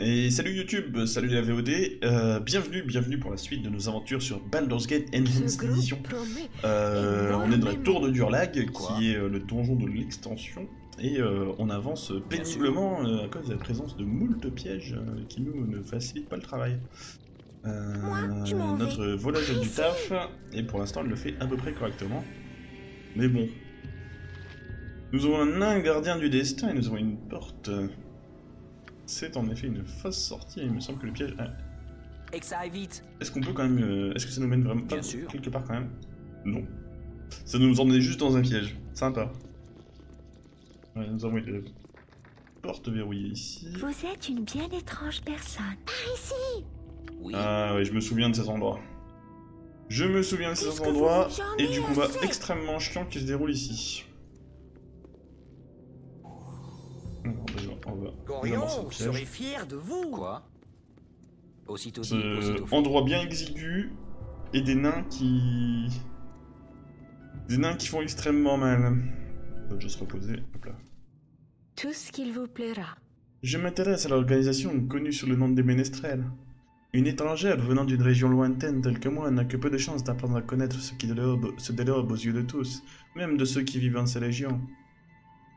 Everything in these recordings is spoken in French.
Et salut YouTube, salut la VOD, bienvenue pour la suite de nos aventures sur Baldur's Gate Engine Edition. On est dans la tour de Durlag, qui est le donjon de l'extension, et on avance péniblement à cause de la présence de moult pièges qui nous ne facilitent pas le travail. Notre volage du taf, et pour l'instant elle le fait à peu près correctement, mais bon. Nous avons un nain gardien du destin et nous avons une porte. C'est en effet une fausse sortie, il me semble que le piège... Ah. Est-ce qu'on peut quand même... Est-ce que ça nous mène vraiment pas quelque part quand même? Non. Ça nous emmenait juste dans un piège. Sympa. Ouais, nous avons une porte verrouillée ici. Vous êtes une bien étrange personne. Par ici. Oui. Ah oui, je me souviens de cet endroit. Je me souviens de cet endroit et du combat extrêmement chiant qui se déroule ici. Gorion serait fier de vous. Quoi? Aussitôt dit, aussitôt fait. Endroit bien exigu et des nains qui... font extrêmement mal. On va juste reposer. Hop là. Tout ce qu'il vous plaira. Je m'intéresse à l'organisation connue sous le nom des Ménestrels. Une étrangère venant d'une région lointaine telle que moi n'a que peu de chances d'apprendre à connaître ce qui dérobe aux yeux de tous, même de ceux qui vivent dans ces régions.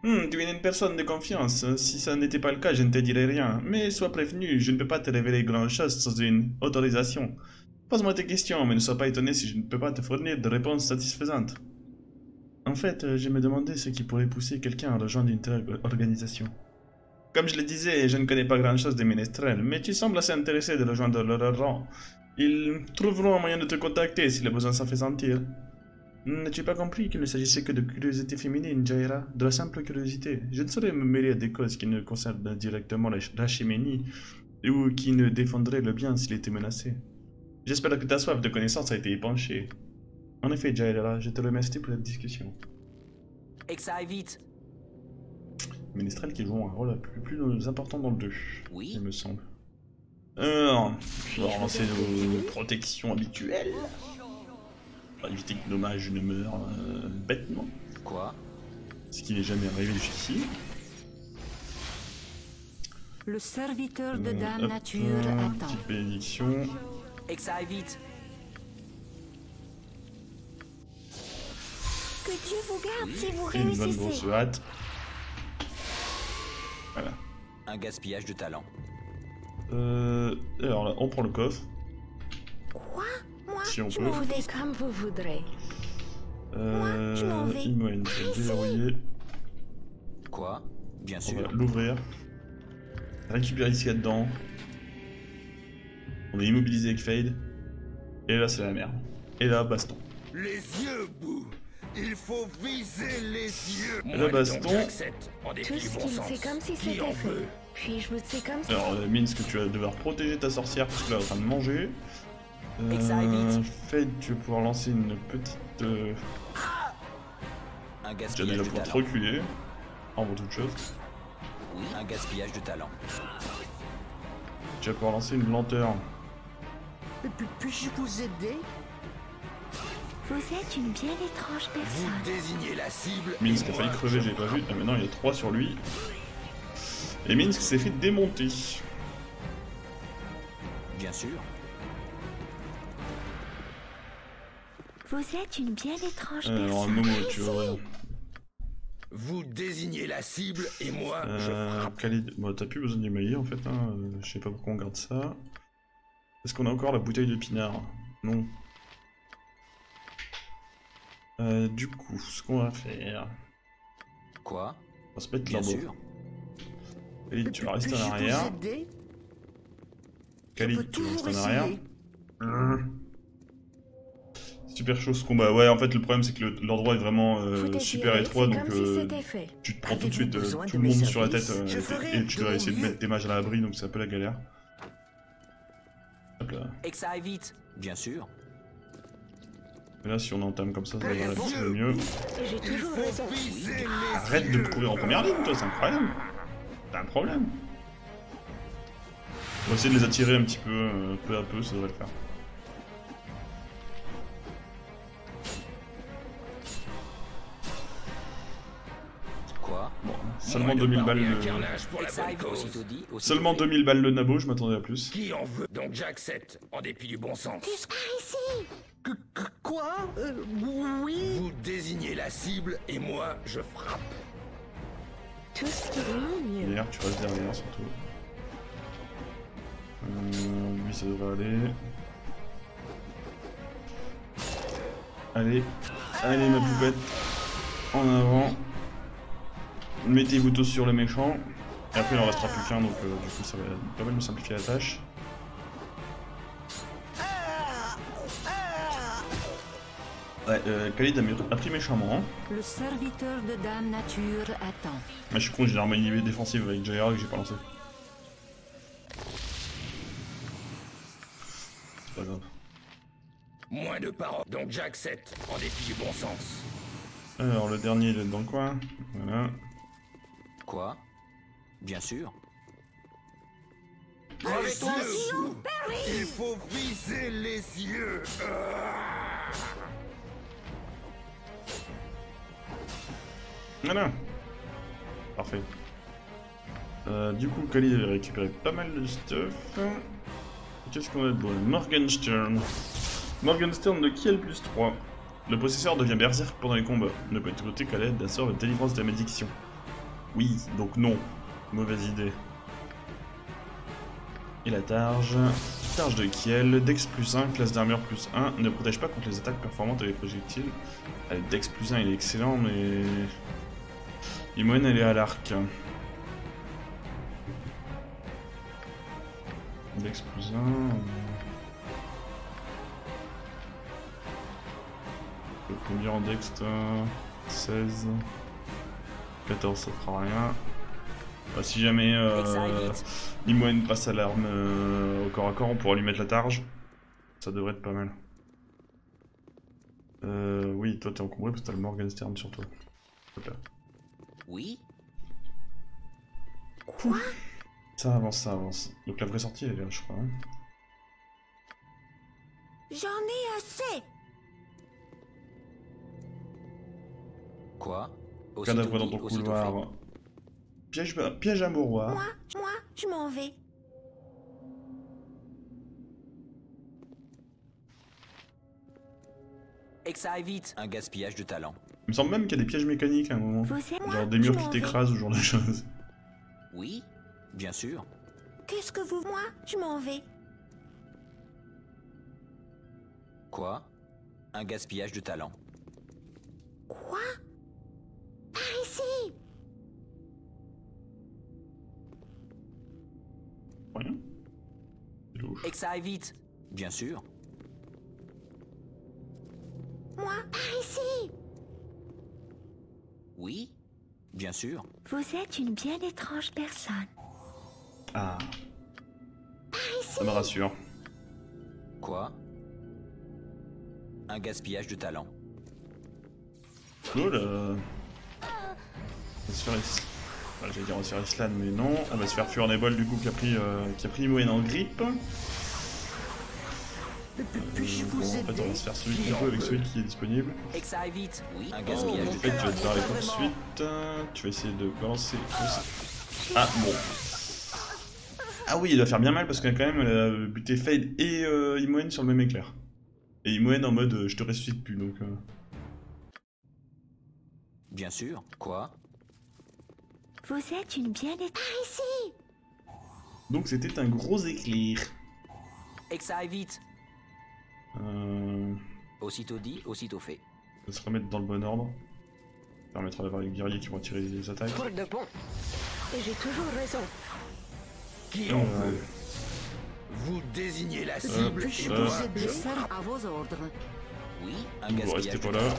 Tu es une personne de confiance, si ça n'était pas le cas je ne te dirais rien, mais sois prévenu, je ne peux pas te révéler grand chose sans une autorisation. Pose-moi tes questions, mais ne sois pas étonné si je ne peux pas te fournir de réponses satisfaisantes. En fait, je me demandais ce qui pourrait pousser quelqu'un à rejoindre une telle organisation. Comme je le disais, je ne connais pas grand chose des ménestrels, mais tu sembles assez intéressé de rejoindre leur rang. Ils trouveront un moyen de te contacter si le besoin s'en fait sentir. N'as-tu pas compris qu'il ne s'agissait que de curiosité féminine, Jaira? De la simple curiosité. Je ne saurais me mêler à des causes qui ne concernent directement la Chiménie ou qui ne défendraient le bien s'il était menacé. J'espère que ta soif de connaissance a été épanchée. En effet, Jaira, je te remercie pour cette discussion. Et que ça aille vite. Ménestrels qui jouent un rôle plus important dans le 2, oui, il me semble. Alors, on va avancer nos protections habituelles. Éviter que nos mages ne meurent bêtement. Quoi? Ce qui n'est jamais arrivé jusqu'ici. Le serviteur de Dame Nature attend. Petite bénédiction. Et que ça aille vite. Que Dieu vous garde si vous réussissez. Une bonne grosse hâte. Voilà. Un gaspillage de talent. Alors là, on prend le coffre. Quoi? Si on peut. Comme vous voudrez. Imoen, déverrouillé. Quoi? Bien sûr. On va l'ouvrir. Récupérer ce qu'il y a dedans. On est immobilisé avec Fade. Et là, c'est la merde. Et là, baston. Les yeux, bouh! Il faut viser les yeux! Le baston. C'est comme si c'était feu. Puis-je vous sais comme ça? Alors, Minsc, tu vas devoir protéger ta sorcière parce que là, elle est en train de manger. Fade, tu vas pouvoir lancer une petite... J'allais là pour te reculer. Avant toute chose. Oui, un gaspillage de talent. Tu vas pouvoir lancer une lenteur. Puis-je vous aider? Vous êtes une bien étrange personne. Vous désignez la cible. Minsc a failli crever, j'ai pas vu. Ah, maintenant il y a 3 sur lui. Et Minsc s'est fait démonter. Bien sûr. Vous êtes une bien étrange personne. Vous désignez la cible et moi je frappe. Khalid, bon, t'as plus besoin du Mei en fait, hein. Je sais pas pourquoi on garde ça. Est-ce qu'on a encore la bouteille de pinard? Non. Du coup, ce qu'on va faire... Quoi? On va se mettre là-bas. Khalid, tu vas rester en arrière. Khalid, tu restes en arrière. Super chaud ce combat. Ouais, en fait, le problème c'est que l'endroit est vraiment super étroit, donc tu te prends tout de suite tout le monde sur la tête et tu dois essayer de mettre tes mages à l'abri, donc c'est un peu la galère. Hop là. Et que ça aille vite, bien sûr. Et là, si on entame comme ça, ça va aller un peu mieux. Arrête de me courir en première ligne, toi, c'est incroyable. T'as un problème. On va essayer de les attirer un petit peu, peu à peu, ça devrait le faire. Seulement 2000 balles le... Seulement 2000 balles le nabo, je m'attendais à plus. Qui en veut? Donc j'accepte, en dépit du bon sens. Plus par ici. Quoi? Oui. Vous désignez la cible et moi je frappe. Tout ce qui est mieux. Derrière, tu restes derrière surtout. Lui ça devrait aller. Allez, allez ma poupette. En avant. Mettez-vous tous sur le méchant. Et après il en restera plus qu'un, donc du coup ça va pas mal me simplifier la tâche. Ouais, Khalid a pris méchamment. Hein. Le serviteur de Dame Nature attend. Bah, je suis con, j'ai l'arme inhibée défensive avec Jaira que j'ai pas lancé. C'est pas grave. Moins de paroles, donc j'accepte, en dépit du bon sens. Alors le dernier il est dans le coin. Voilà. Quoi? Bien sûr. Les yeux. Il faut viser les yeux. Voilà. Parfait. Du coup, Khalid avait récupéré pas mal de stuff. Qu'est-ce qu'on a de bon? Morgenstern. Morgenstern de Kiel plus 3. Le possesseur devient berserk pendant les combats. Ne peut être doté qu'à l'aide d'un sort de délivrance de la malédiction. Oui, donc non. Mauvaise idée. Et la Targe. Targe de Kiel. Dex plus 1, classe d'armure plus 1. Ne protège pas contre les attaques performantes avec projectiles. Avec Dex plus 1, il est excellent, mais... Imoen, elle est à l'arc. Dex plus 1... Combien en dex? 16... 14, ça fera rien. Bah, si jamais Imoen passe à l'arme au corps à corps, on pourra lui mettre la Targe. Ça devrait être pas mal. Oui, toi t'es encombré parce que t'as le Morgenstern sur toi. Hop. Oui. Quoi? Ça avance, ça avance. Donc la vraie sortie elle est là, je crois. Hein. J'en ai assez. Quoi? Cadavre dans ton couloir. Piège, piège à mouroir. Moi, je m'en vais. Et que ça aille vite, un gaspillage de talent. Il me semble même qu'il y a des pièges mécaniques à un moment. Genre des murs qui t'écrasent ou genre de choses. Oui, bien sûr. Qu'est-ce que vous... Moi, je m'en vais. Quoi? Un gaspillage de talent. Quoi? Par ici. Rien. Et que ça aille vite. Bien sûr. Moi, par ici. Oui, bien sûr. Vous êtes une bien étrange personne. Ah. Par ici. Ça me rassure. Quoi? Un gaspillage de talent. Cool. On va se faire... Enfin, j'allais dire on va se faire Islanne, mais non. On va se faire Furnable du coup qui a pris Imoen en grippe. Bon, en fait on va se faire celui qui peut avec celui qui est disponible. En fait tu vas te faire les coups de suite. Tu vas essayer de balancer. Ah bon. Ah oui, il doit faire bien mal parce qu'elle a quand même elle a buté Fade et Imoen sur le même éclair. Et Imoen en mode je te ressuscite plus donc... Bien sûr, quoi? Vous êtes une bien étrange... Ah, ici. Donc c'était un gros éclair. Et que ça aille vite. Aussitôt dit, aussitôt fait. On va se remettre dans le bon ordre. Ça permettra d'avoir les guerriers qui vont tirer les attaques. Trop de bon. Et j'ai toujours raison. Qui en veut? Vous désignez la cible. Vous êtes des serfs à vos ordres. Oui, un gaspillage. Vous restez pas là.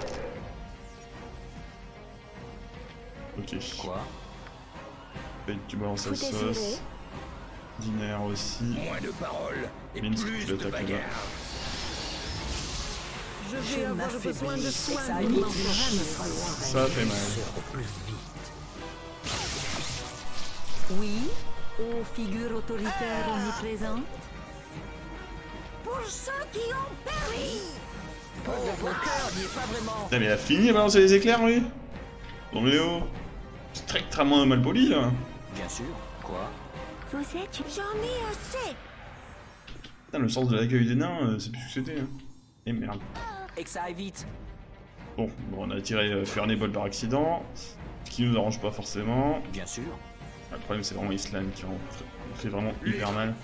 Ok. Quoi? Fade, tu balances la sauce. Dynaheir aussi. Moins de paroles et Minsc, plus tu l'attaques là. Je vais avoir besoin de soins. Ça fait mal. Oui, aux figures autoritaires omniprésentes. Pour ceux qui ont péri. Pour mon cœur, il n'y est pas vraiment. Putain, mais il a fini à balancer les éclairs, lui. Bon, Léo. Strictement malpoli là. Bien sûr, quoi? Vous êtes... J'en ai assez. Putain, le sens de l'accueil des nains, c'est plus ce que c'était. Hein. Et merde. Et que ça aille vite. Bon, on a tiré Furnable par accident, ce qui nous arrange pas forcément. Bien sûr. Le problème, c'est vraiment Islanne qui en fait vraiment hyper mal.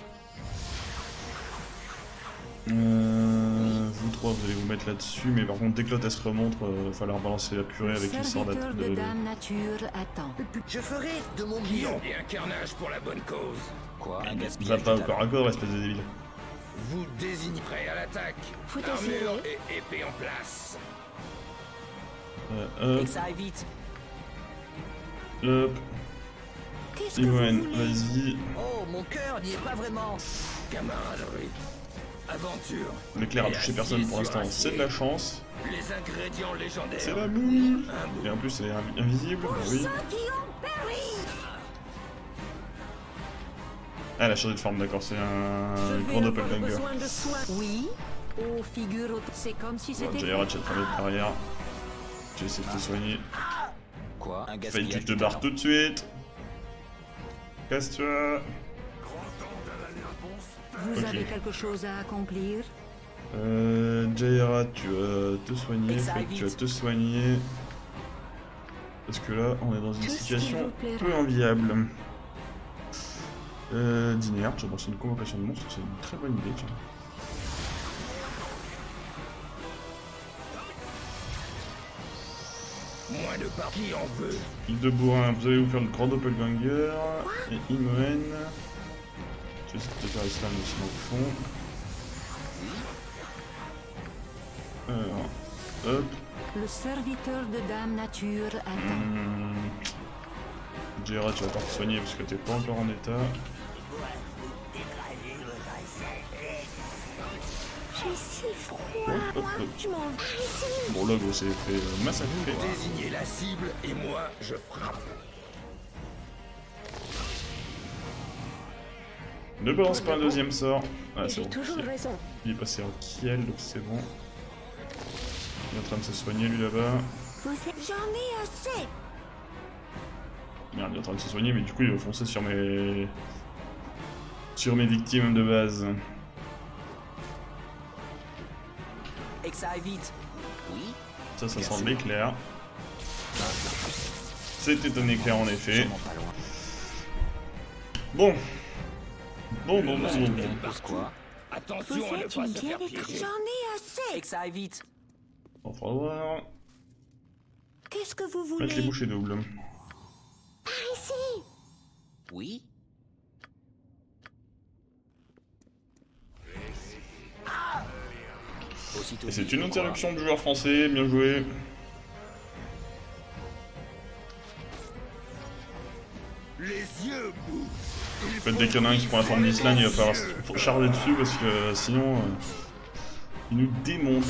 Vous trois, vous allez vous mettre là-dessus, mais par contre, dès que l'autre elle se remonte, il va falloir balancer la purée avec une sorte de dame nature attend. Je ferai de mon mieux et un carnage pour la bonne cause. Quoi, un gaspillage? Pas encore à corps, espèce de débile. Vous désignez prêt à l'attaque. Armure et épée en place. Et que ça aille vite. Imoen, vas-y. Oh, mon cœur n'y est pas vraiment. Camaraderie. Aventure. L'éclair a touché personne pour l'instant, c'est de la chance. Les ingrédients légendaires. C'est la boule. Et en plus, elle est invisible. Oui. Ah, elle a changé de forme, d'accord, c'est un gros doppelganger. Oui. Oh, figure, c'est comme si c'était. Jaira, tu as travaillé derrière. J'ai essayé de te soigner. Quoi? Un gaspillage. Fade, tu te barres tout de suite. Casse-toi. Vous avez quelque chose à accomplir? Jaira, tu vas te soigner, tu vas te soigner. Parce que là, on est dans une situation peu enviable. Dynaheir, tu vas lancer une convocation de monstres, c'est une très bonne idée, tiens. Moins de parties en veut. Île de bourrin, vous allez vous faire le grand doppelganger. Et Imoen. Je vais essayer de faire Islanne aussi dans le fond. Alors, hop. Le serviteur de dame nature attend. Jaira, tu vas pas te soigner parce que t'es pas encore en état. J'ai si froid, moi, je m'en vais. Bon, là, vous s'est fait massacrer. Désignez la cible et moi, je frappe. Ne balance pas un deuxième sort. Ah, c'est bon. Il est passé en Kiel, donc c'est bon. Il est en train de se soigner, lui, là-bas. Merde, il est en train de se soigner, mais du coup, il va foncer sur mes... sur mes victimes de base. Et que ça aille vite. Oui. Ça, ça sent l'éclair. C'était un éclair, en effet. Bon. Bon. Quoi? Attention à ne pas se faire piéger. J'en ai assez. Et que ça aille vite. On va voir. Qu'est-ce que vous voulez? Mettre les bouchées doubles. Par ici. Oui. Ah. Et c'est une interruption du joueur français. Bien joué. Les yeux bougent. En fait, dès qu'il y en a un qui prend la forme d'Islanne, il va falloir se charger dessus parce que sinon il nous démonte.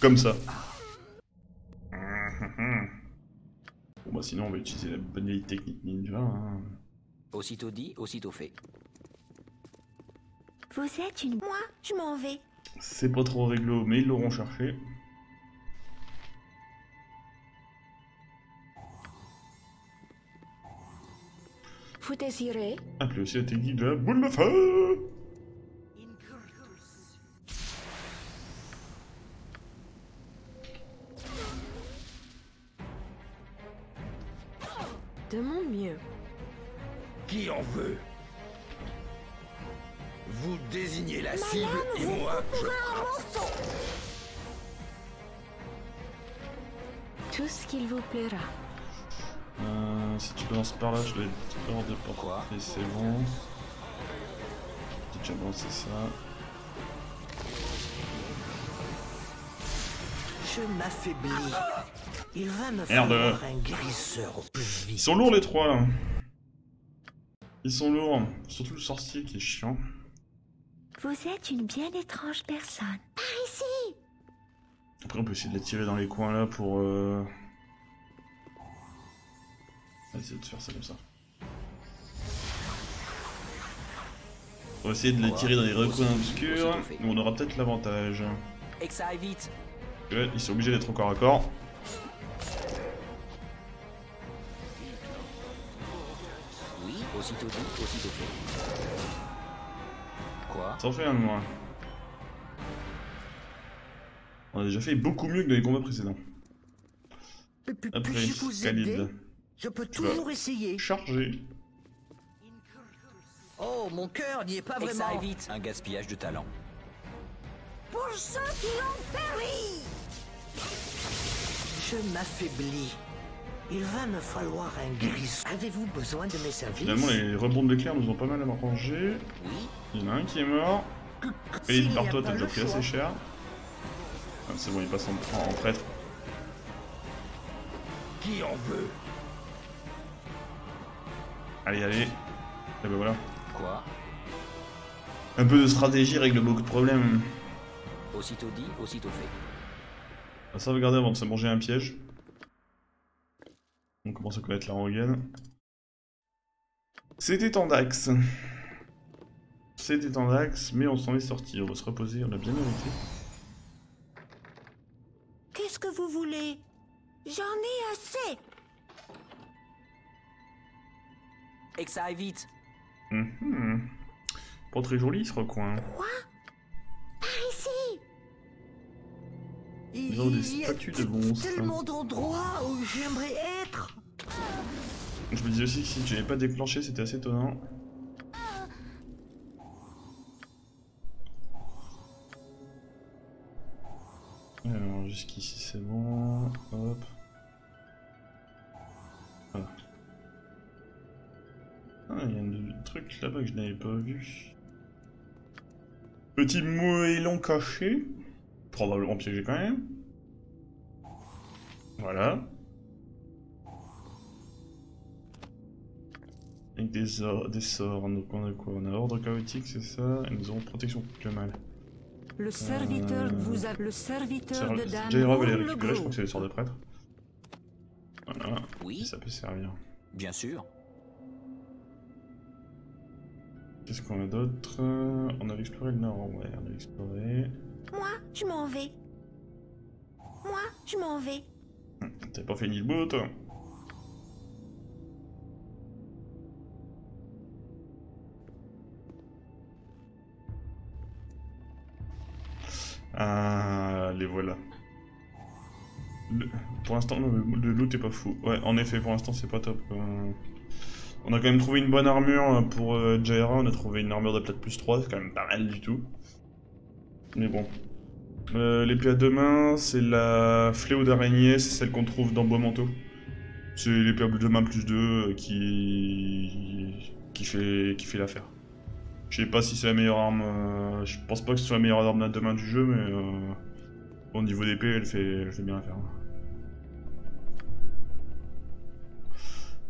Comme ça. Bon bah sinon on va utiliser la bonne vieille technique ninja. Hein. Aussitôt dit, aussitôt fait. Vous êtes une... Moi, je m'en vais. C'est pas trop réglo, mais ils l'auront cherché. Vous désirez? Appelez aussi la technique de la boule de feu. De mon mieux. Qui en veut? Vous désignez la cible et moi je... Tout ce qu'il vous plaira. Si tu lances par là, je dois être hors de portée, c'est bon. J'ai déjà lancé ça. Je m'affaiblis. Il va me faire un grisseur au plus vite. Ils sont lourds les trois là. Ils sont lourds. Surtout le sorcier qui est chiant. Vous êtes une bien étrange personne. Par ici. Après on peut essayer de les tirer dans les coins là pour... On va essayer de faire ça comme ça. On va essayer de les tirer dans les recoins obscurs, où on aura peut-être l'avantage. Et que ça aille vite. Ils sont obligés d'être au corps à corps. Aussitôt dit, aussitôt fait. Quoi? T'en fais un de moi. On a déjà fait beaucoup mieux que dans les combats précédents. Après, Khalid. Je peux toujours essayer. Charger. Oh, mon cœur n'y est pas vraiment. Et ça évite un gaspillage de talent. Pour ceux qui l'ont péri. Je m'affaiblis. Il va me falloir un gris. Avez-vous besoin de mes services? Finalement, les rebonds d'éclair nous ont pas mal arrangé. Oui. Il y en a un qui est mort. Payé par toi, t'as déjà pris assez cher. Ah, c'est bon, il passe en prêtre. Qui en veut? Allez, allez. Et ben voilà. Quoi? Un peu de stratégie règle beaucoup de problèmes. Aussitôt dit, aussitôt fait. On va sauvegarder avant de se manger un piège. On commence à connaître la rengaine. C'était Tandax. C'était Tandax, mais on s'en est sorti. On va se reposer, on a bien mérité. Qu'est-ce que vous voulez? J'en ai assez. Et que ça aille vite. Pas très joli ce recoin. Quoi? Par ici. Ils ont des statues de monstres. Tellement d'endroits où j'aimerais être. Je me dis aussi que si j'avais pas déclenché, c'était assez étonnant. Alors jusqu'ici c'est bon. Hop. Voilà. Ah, il y a un truc là-bas que je n'avais pas vu. Petit moellon caché. Probablement piégé quand même. Voilà. Avec des sorts. Donc on a quoi? On a ordre chaotique, c'est ça. Et nous avons protection contre le mal. Le serviteur vous a... Le serviteur de dame. Jaira va les récupérer, je crois que c'est les sorts de prêtre. Voilà. Oui. Ça peut servir. Bien sûr. Qu'est-ce qu'on a d'autre? On avait exploré le nord, ouais, on avait exploré. Moi, je m'en vais. Moi, je m'en vais. T'as pas fini le bout, toi? Ah, les voilà. Pour l'instant, le loot est pas fou. Ouais, en effet, pour l'instant, c'est pas top. On a quand même trouvé une bonne armure pour Jaira, on a trouvé une armure de plate plus 3, c'est quand même pas mal du tout. Mais bon. L'épée à deux mains, c'est la Fléau d'araignée, c'est celle qu'on trouve dans Beau Manteau. C'est l'épée à deux mains plus 2 qui fait l'affaire. Je sais pas si c'est la meilleure arme, je pense pas que ce soit la meilleure arme à deux mains du jeu, mais au niveau d'épée, elle fait bien l'affaire.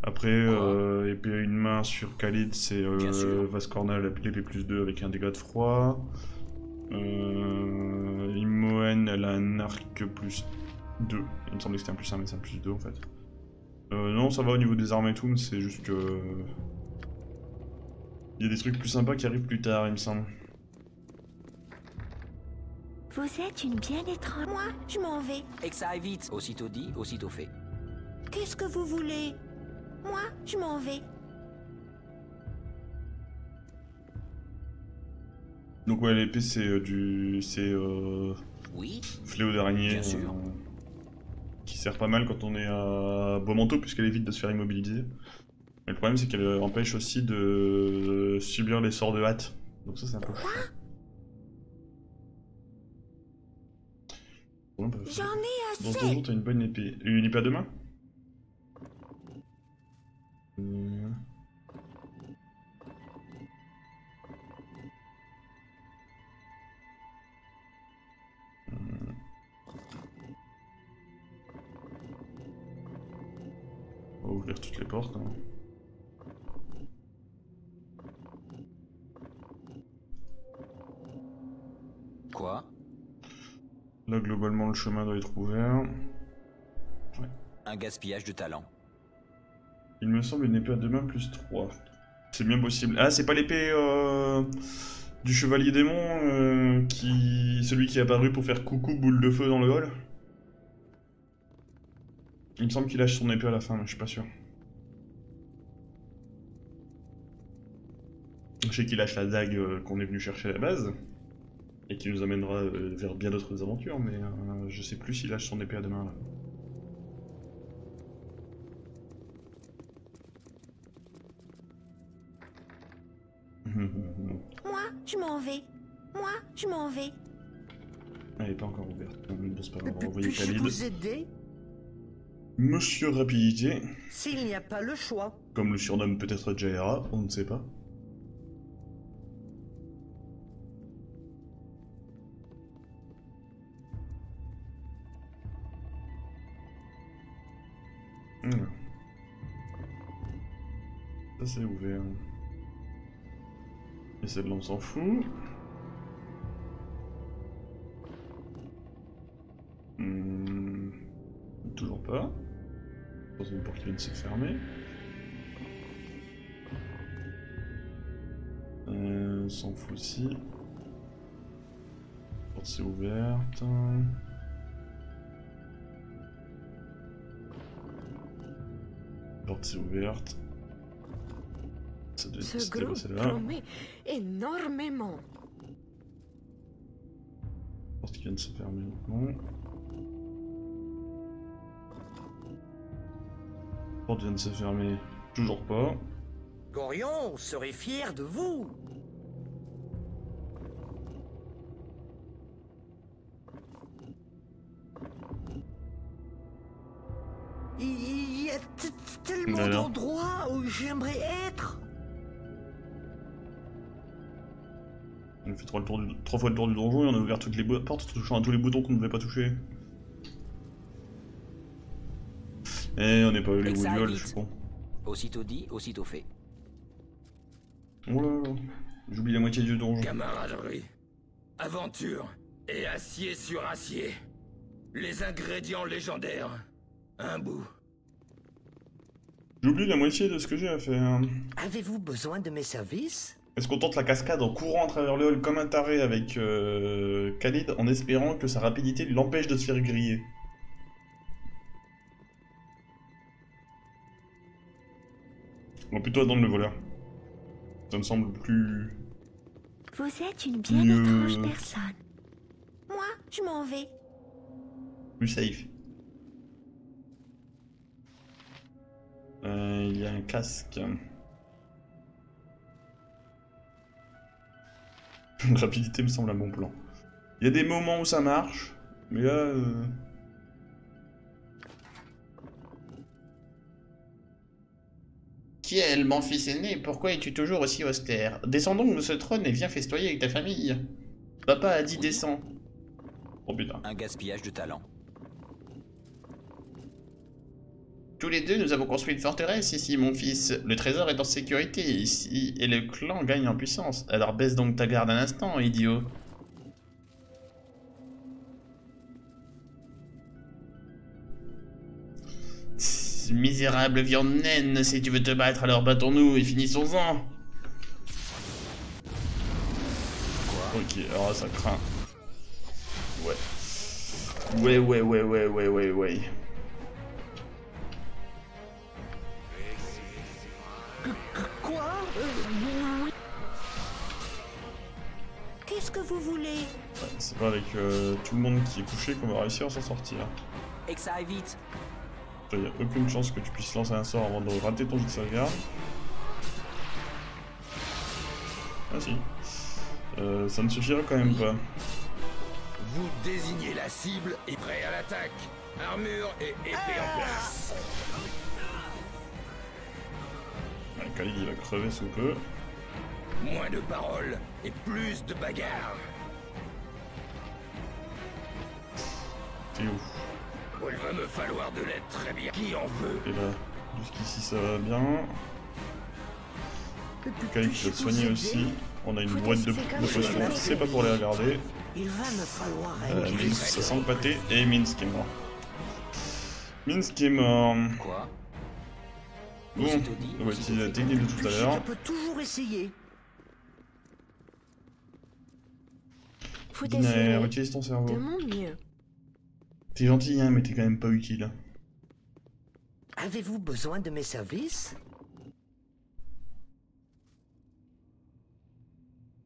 Après, épée à une main sur Khalid, c'est Vascornal, l'épée plus 2 avec un dégât de froid. Imoen, elle a un arc plus 2. Il me semblait que c'était un plus 1, mais c'est un plus 2 en fait. Non, ça va au niveau des armes et tout, mais c'est juste que... Il y a des trucs plus sympas qui arrivent plus tard, il me semble. Vous êtes une bien étrange. Moi, je m'en vais. Et que ça aille vite. Aussitôt dit, aussitôt fait. Qu'est-ce que vous voulez? Moi, je m'en vais. Donc ouais, l'épée c'est oui. Fléau d'araignée. Bien sûr. Qui sert pas mal quand on est à Beau Manteau puisqu'elle évite de se faire immobiliser. Mais le problème c'est qu'elle empêche aussi de subir les sorts de hâte. Donc ça c'est un peu chiant. J'en ai assez. Dans ton jour t'as une bonne épée. Une épée à deux mains? On va ouvrir toutes les portes. Hein. Quoi? Là, globalement, le chemin doit être ouvert. Ouais. Un gaspillage de talent. Il me semble une épée à deux mains plus 3. C'est bien possible. Ah, c'est pas l'épée du chevalier démon, celui qui est apparu pour faire coucou boule de feu dans le hall. Il me semble qu'il lâche son épée à la fin, mais je suis pas sûr. Je sais qu'il lâche la dague qu'on est venu chercher à la base, et qui nous amènera vers bien d'autres aventures, mais je sais plus s'il lâche son épée à deux mains là. Moi, je m'en vais. Moi, je m'en vais. Elle n'est pas encore ouverte. C'est pas grave, on va envoyer Khalid. Vous aider ? Monsieur Rapidité. S'il n'y a pas le choix. Comme le surnomme peut-être Jaira, on ne sait pas. Ça c'est ouvert. Et celle-là on s'en fout. Toujours pas. Dans une porte qui vient de se fermer. On s'en fout aussi. La porte s'est ouverte. La porte s'est ouverte. Ce groupe promet énormément. La porte qui vient de se fermer maintenant. La porte vient de se fermer. Toujours pas. Gorion serait fier de vous. Il y a tellement d'endroits où j'aimerais être. On a fait trois fois le tour du donjon et on a ouvert toutes les portes touchant à tous les boutons qu'on ne devait pas toucher. Eh, on n'est pas eu les bougnoles, je crois. Aussitôt dit, aussitôt fait. Oh là là, j'oublie la moitié du donjon. Camaraderie, aventure et acier sur acier. Les ingrédients légendaires. Un bout. J'oublie la moitié de ce que j'ai à faire. Avez-vous besoin de mes services ? Est-ce qu'on tente la cascade en courant à travers le hall comme un taré avec Khalid en espérant que sa rapidité l'empêche de se faire griller? On va plutôt attendre le voleur. Ça me semble plus... Vous êtes une bien étrange personne. Moi, je m'en vais. Plus safe. Il y a un casque. La rapidité me semble un bon plan. Il y a des moments où ça marche, mais là... Kiel, mon fils aîné, pourquoi es-tu toujours aussi austère? Descends donc de ce trône et viens festoyer avec ta famille. Papa a dit oui. Descends. Oh putain. Un gaspillage de talent. Tous les deux, nous avons construit une forteresse ici, mon fils. Le trésor est en sécurité ici, et le clan gagne en puissance. Alors baisse donc ta garde un instant, idiot. Tss, misérable viande naine, si tu veux te battre, alors battons-nous et finissons-en. Ok, alors ça craint. Ouais. Ouais. Qu'est-ce que vous voulez? Ouais, c'est pas avec tout le monde qui est couché qu'on va réussir à s'en sortir. Et que ça aille vite. Il n'y a aucune chance que tu puisses lancer un sort avant de rater ton jeu de sauvegarde. Ah si. Ça ne suffira quand même pas. Vous désignez la cible et prêt à l'attaque. Armure et épée en place. Khalid il va crever sous peu. Moins de paroles et plus de bagarres. C'est ouf. Il va me falloir de l'aide, très bien. Qui en veut? Et là, jusqu'ici ça va bien. Khalid va te soigner aussi. On a une boîte de potions, c'est pas pour les regarder. Il va me falloir Minsc, ça sent le pâté et Minsc est mort. Minsc est mort. Quoi? Bon, on va utiliser la technique de tout à l'heure. Dynaheir, utilise ton cerveau. T'es gentil, hein, mais t'es quand même pas utile. Avez-vous besoin de mes services?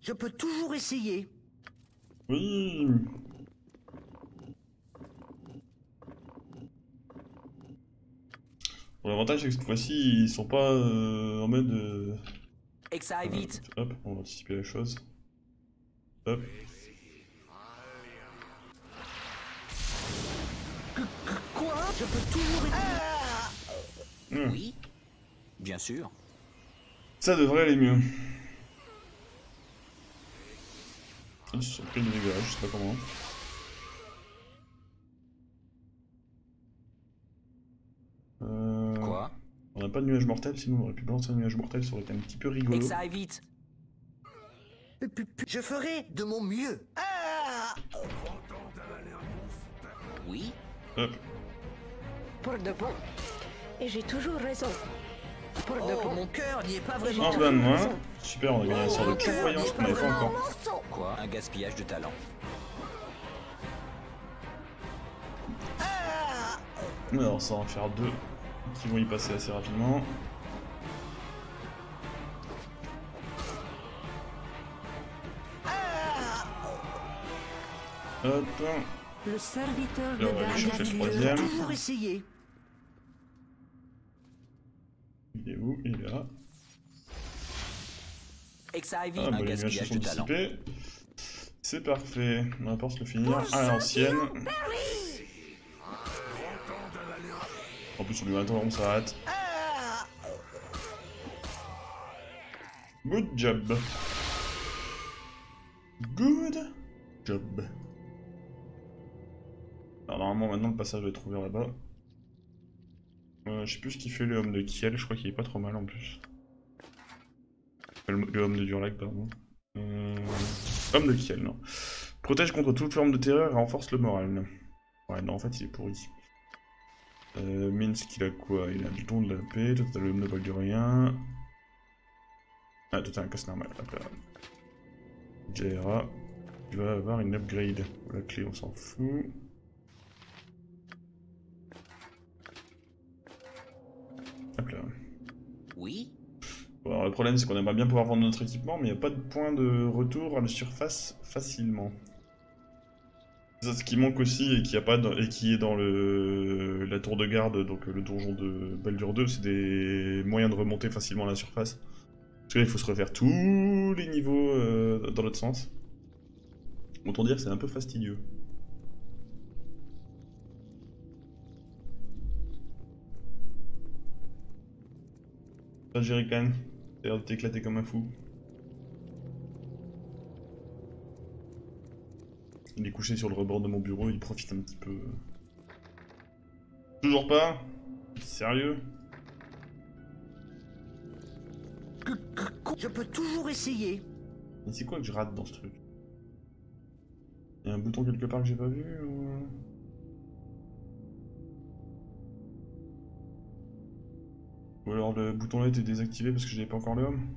Je peux toujours essayer. Oui. Bon, l'avantage c'est que cette fois-ci ils sont pas en mode. Et que ça aille vite. Hop, on va anticiper les choses. Hop. Quoi? Je peux toujours aider. Ah oui, bien sûr. Ça devrait aller mieux. Ils se sont pris de dégâts, je sais pas comment. Quoi? On n'a pas de nuage mortel, sinon on aurait pu balancer un nuage mortel, ça aurait été un petit peu rigolo. Et que ça aille vite. Je ferai de mon mieux. Ah oui. Hop. Pour de bon. Et j'ai toujours raison. Pour de bon. Mon cœur n'y est pas vraiment. En plein de moins. Super, on a gagné un sort de clairvoyance qu'on n'avait pas encore. Quoi? Un gaspillage de talent. Ah alors, ça va en faire deux qui vont y passer assez rapidement. Hop. Le serviteur de la toujours essayer. Il est où? Il est là. Et que ça aille vite. Ah, bah, les nuages sont dissipés. C'est parfait. On va pouvoir se le finir à l'ancienne. En plus, on lui attend, on s'arrête. Good job. Good job. Alors normalement maintenant le passage va être ouvert là-bas. Je sais plus ce qu'il fait le homme de Kiel, je crois qu'il est pas trop mal en plus. Le homme de Durlag pardon. Homme de Kiel, non. Protège contre toute forme de terreur et renforce le moral. Ouais non en fait il est pourri. Minsc il a quoi? Il a le don de la paix, toi t'as le homme de Baldurien. Ah toi t'as un casse normal, hop là. Jaira, tu vas avoir une upgrade. La clé on s'en fout. Hop là. Oui. Bon, alors, le problème c'est qu'on aimerait bien pouvoir vendre notre équipement mais il n'y a pas de point de retour à la surface facilement. C'est ce qui manque aussi et qui, est dans le, la tour de garde, donc le donjon de Baldur 2, c'est des moyens de remonter facilement à la surface. Parce que là il faut se refaire tous les niveaux dans l'autre sens. Autant dire que c'est un peu fastidieux. Jerrycan, t'as l'air de t'éclater comme un fou. Il est couché sur le rebord de mon bureau, il profite un petit peu. Toujours pas? Sérieux? Je peux toujours essayer. Mais c'est quoi que je rate dans ce truc? Il y a un bouton quelque part que j'ai pas vu ou... Ou alors le bouton là était désactivé parce que j'avais pas encore le homme.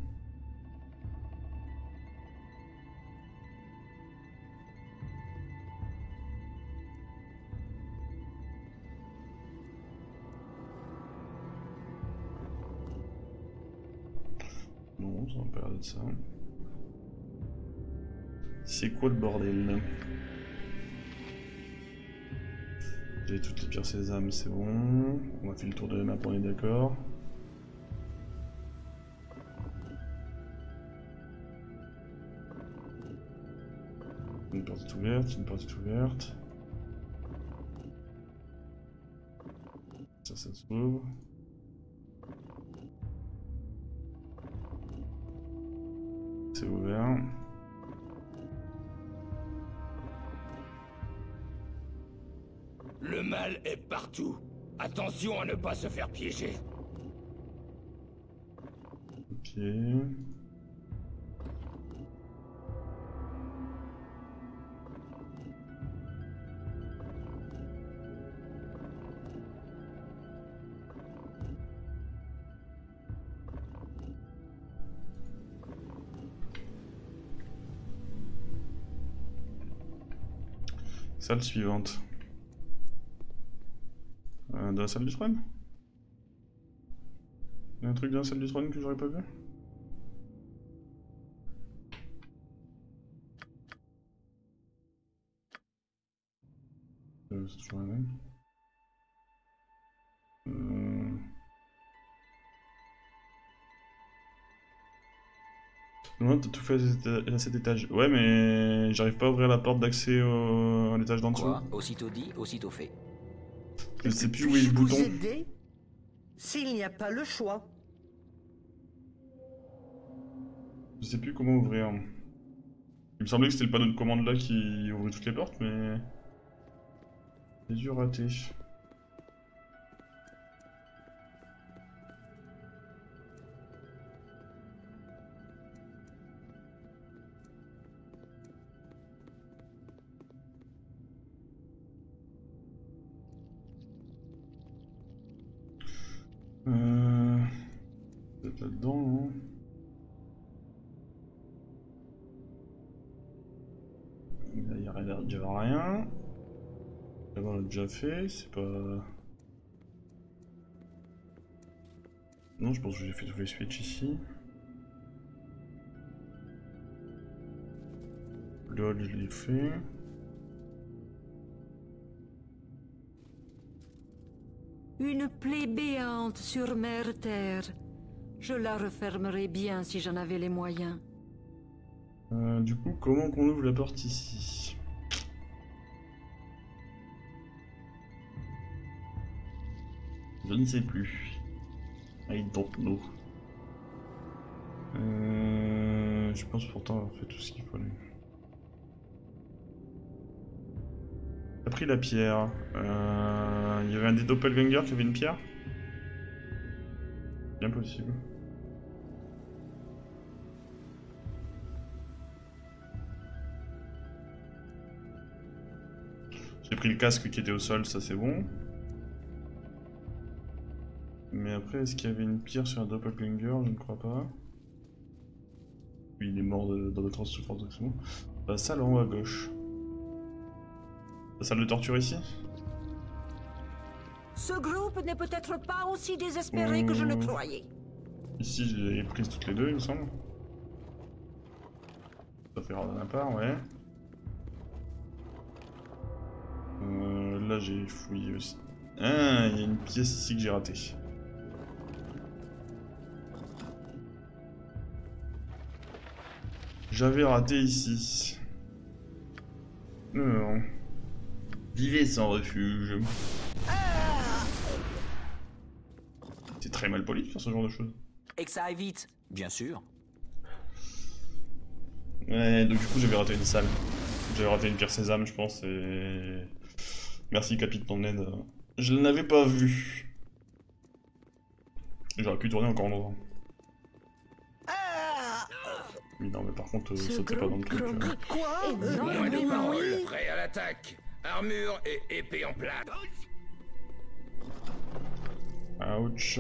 Non, ça n'a pas l'air d'être ça. C'est quoi le bordel? J'ai toutes les pierres sésames, c'est bon. On va faire le tour de la map, on est d'accord. Une porte est ouverte, une porte est ouverte. Ça, ça s'ouvre. C'est ouvert. Le mal est partout. Attention à ne pas se faire piéger. Ok. Salle suivante. Dans la salle du trône? Il y a un truc dans la salle du trône que j'aurais pas vu? C'est toujours le même. Non, t'as tout fait à cet étage. Ouais, mais j'arrive pas à ouvrir la porte d'accès à l'étage d'en dessous. Aussitôt dit, aussitôt fait. Je sais plus où est le bouton. S'il n'y a pas le choix. Je sais plus comment ouvrir. Il me semblait que c'était le panneau de commande là qui ouvrait toutes les portes, mais... J'ai dû rater. Peut-être là-dedans, non? Là, il a déjà rien. Là-bas, on l'a déjà fait, c'est pas... Non, je pense que j'ai fait tous les switches ici. Le hall, je l'ai fait. Une plaie béante sur mer terre. Je la refermerai bien si j'en avais les moyens. Du coup, comment qu'on ouvre la porte ici? Je ne sais plus. I don't know. Je pense pourtant avoir fait tout ce qu'il fallait. T'as pris la pierre. Il y avait un des doppelgangers qui avait une pierre? Bien possible. J'ai pris le casque qui était au sol, ça c'est bon. Mais après, est-ce qu'il y avait une pierre sur un doppelganger? Je ne crois pas. Puis il est mort dans notre souffrance, donc c'est bon. La salle en haut à gauche. La salle de torture ici? Ce groupe n'est peut-être pas aussi désespéré que je le croyais. Ici, je les ai prises toutes les deux, il me semble. Ça fait rare d'un part, ouais. Là, j'ai fouillé aussi. Ah, il y a une pièce ici que j'ai ratée. J'avais raté ici. Non. Vivez sans refuge. C'est très mal poli de faire ce genre de choses. Et que ça aille vite, bien sûr. Ouais, donc du coup j'avais raté une salle. J'avais raté une pierre sésame, je pense, et... Merci Capi de ton aide. Je ne l'avais pas vu. J'aurais pu tourner encore longtemps. Mais non, mais par contre, sautez pas dans le truc. Quoi de parole, prêt à l'attaque. Armure et épée en place. Ouch.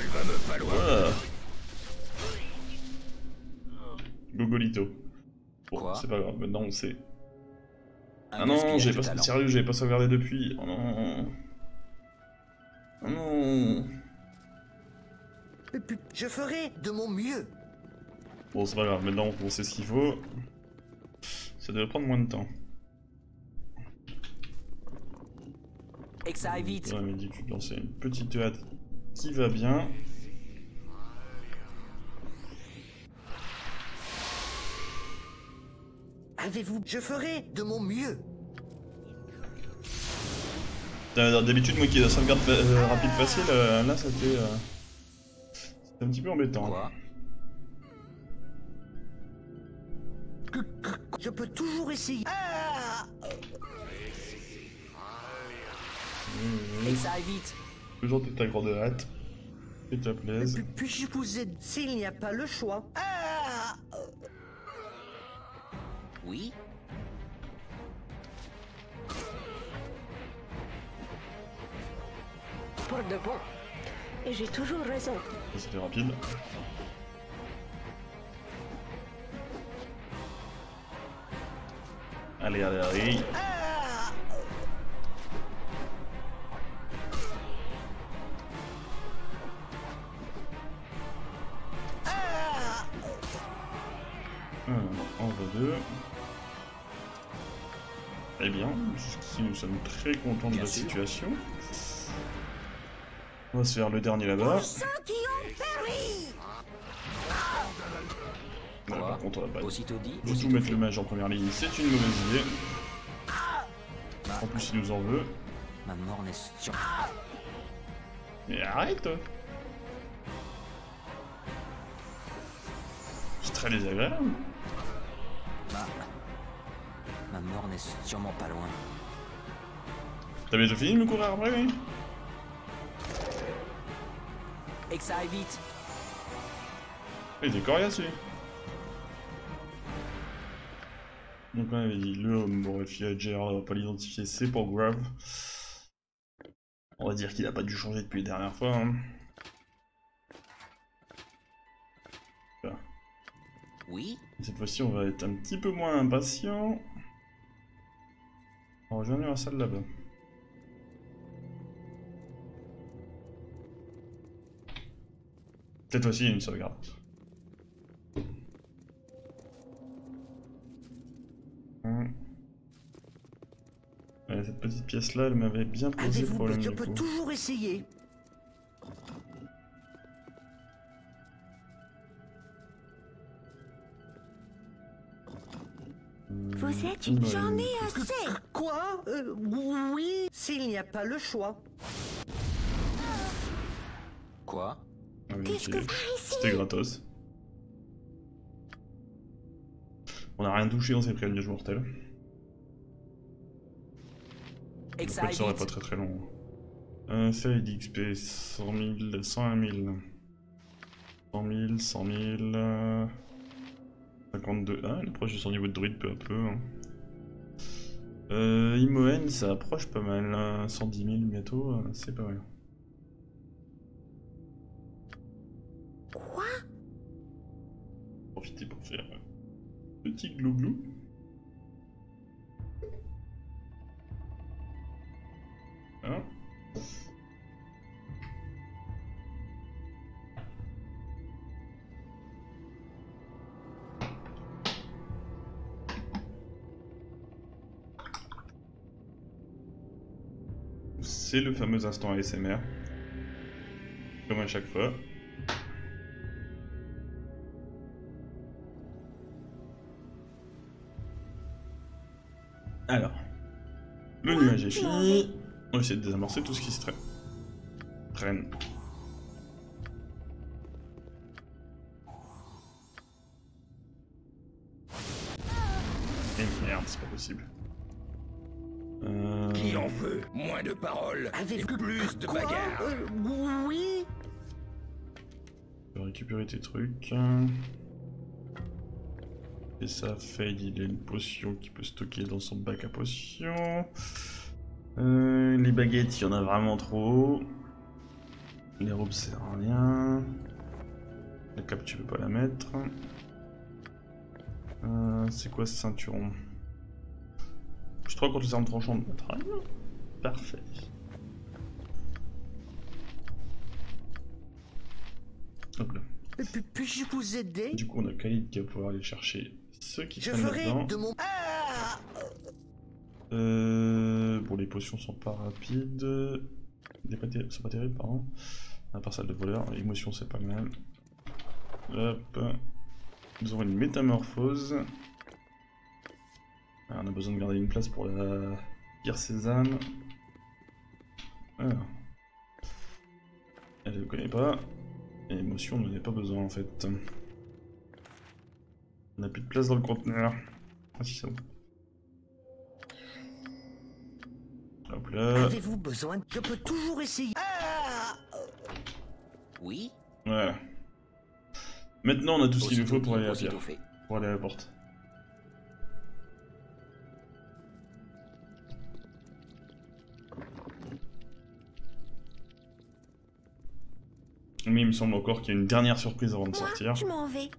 Il va me falloir. Gogolito. Bon, c'est pas grave, maintenant on sait. Ah non, j'ai pas sérieux, j'ai pas sauvegardé depuis. Oh non. Oh non. Je ferai de mon mieux. Bon, c'est pas grave, maintenant on sait ce qu'il faut. Ça devrait prendre moins de temps. Et que ça aille vite. Ouais, mais dis tu lances une petite hâte qui va bien. Avez-vous... Je ferai de mon mieux. D'habitude, moi qui ai la sauvegarde rapide facile, là c'était... C'était un petit peu embêtant. Quoi? Je peux toujours essayer. Et ça aille vite. Toujours de ta grande hâte. Et ta plaise. Puis-je vous aider s'il n'y a pas le choix? Oui. Pour de bon. Et j'ai toujours raison. C'était rapide. Allez, allez, allez. On va deux. Eh bien, jusqu'ici nous sommes très contents de la situation. On va se faire le dernier là-bas. Ouais, par contre, on va pas du tout mettre le mage en première ligne, c'est une mauvaise idée. En plus, il nous en veut. Mais arrête! C'est très désagréable. Ma mort n'est sûrement pas loin. T'as déjà fini de me courir après, oui? Et que ça aille vite. Il était coriace, lui. Donc on avait dit le homme, bon, Jaira, on va pas l'identifier, c'est pas grave. On va dire qu'il a pas dû changer depuis la dernière fois. Hein. Voilà. Oui. Cette fois-ci, on va être un petit peu moins impatient. On va rejoindre la salle là-bas. Cette fois-ci, il y a une sauvegarde. Ouais, cette petite pièce-là, elle m'avait bien posé problème. Je peux toujours essayer. Vous êtes une... J'en ai assez. Quoi? Oui, s'il n'y a pas le choix. Quoi? Ah oui, c'était gratos. On n'a rien touché, on s'est pris un piège mortel. Donc ça serait pas très long. Un seuil d'XP, 100 000, 101 000. 100 000, 100 000... 52... Ah, elle approche de son niveau de druide peu à peu. Hein. Imoen, ça approche pas mal. 110 000 bientôt, c'est pas mal. Quoi? Profitez pour faire... petit glouglou. Hein? C'est le fameux instant ASMR. Comme à chaque fois. Alors, le nuage est fini. On va essayer de désamorcer tout ce qui se traîne. Et merde, c'est pas possible. Qui en veut? Moins de paroles avec plus de bagarres. Oui. Je vais récupérer tes trucs. Et ça, Fade, il a une potion qui peut stocker dans son bac à potions. Les baguettes, il y en a vraiment trop. Les robes, ça sert à rien. La cape, tu peux pas la mettre. C'est quoi ce ceinturon? Je suis 3 contre les armes tranchantes. Parfait. Hop là. Puis-je vous aider? Du coup, on a Khalid qui va pouvoir aller chercher ceux qui traînent là-dedans. Bon, les potions sont pas rapides. Sont pas terribles, pardon. À part celle de voleur, l'émotion c'est pas mal. Hop. Nous aurons une métamorphose. Alors, on a besoin de garder une place pour la pierre sésame. Alors. Elle ne connaît pas. Et l'émotion, on n'en a pas besoin en fait. On n'a plus de place dans le conteneur. Ah si, c'est bon. Hop là. Avez-vous besoin? Je peux toujours essayer. Oui. Voilà. Maintenant, on a tout ce qu'il nous faut pour aller à la pierre. Pour aller à la porte. Mais il me semble encore qu'il y a une dernière surprise avant de sortir. Je m'en vais.